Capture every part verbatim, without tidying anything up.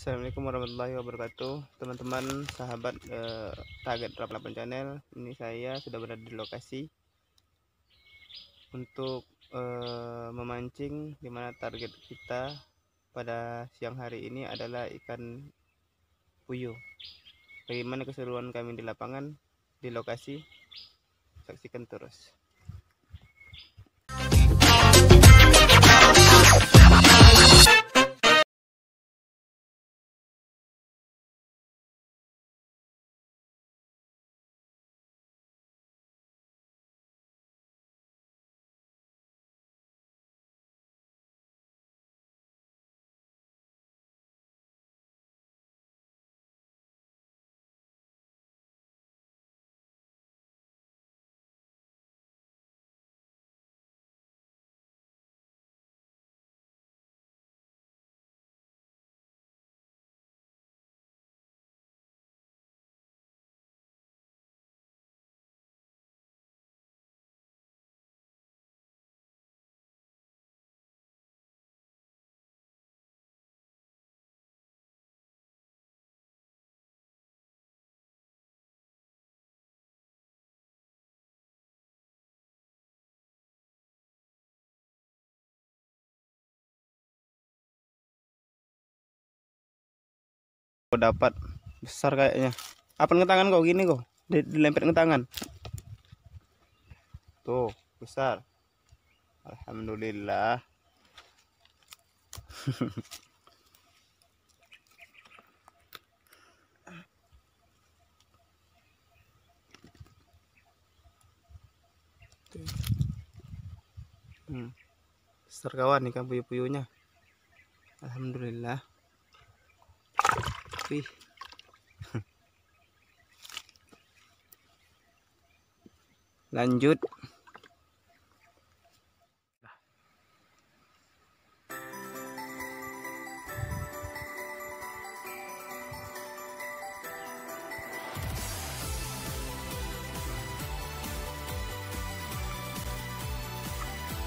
Assalamualaikum warahmatullahi wabarakatuh, teman-teman sahabat eh, Target delapan puluh delapan Channel. Ini saya sudah berada di lokasi untuk eh, memancing, dimana target kita pada siang hari ini adalah ikan puyu. Bagaimana keseruan kami di lapangan, di lokasi, saksikan terus. Kau dapat besar kayaknya. Apa ke tangan kok gini kok? Dilempet ke tangan. Tuh, besar. Alhamdulillah. hmm. Besar kawan ikan puyu-puyunya. Alhamdulillah. Wih. Lanjut.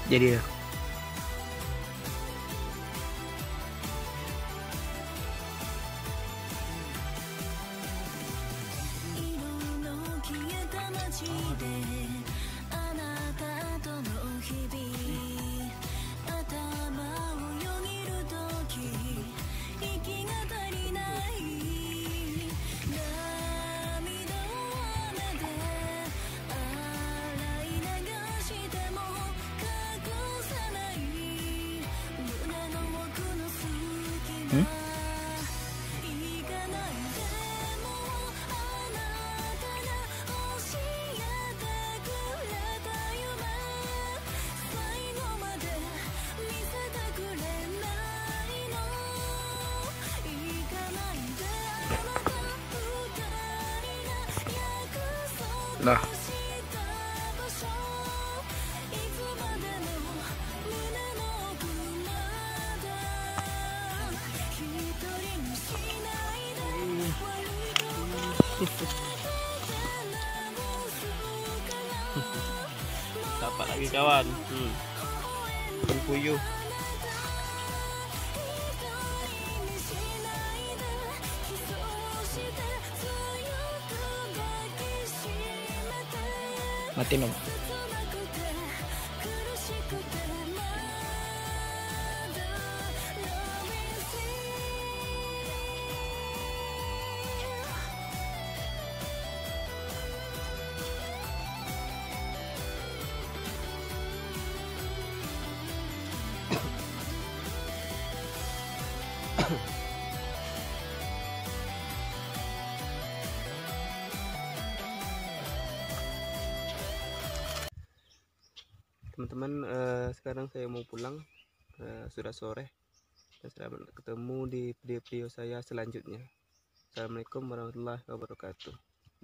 Jadi ya. Hmm? Nah. Dapat lagi kawan. Hmm. Puyu. Mati nom. Teman-teman, eh, sekarang saya mau pulang, eh, sudah sore. Selamat ketemu di video-video saya selanjutnya. Assalamualaikum warahmatullahi wabarakatuh.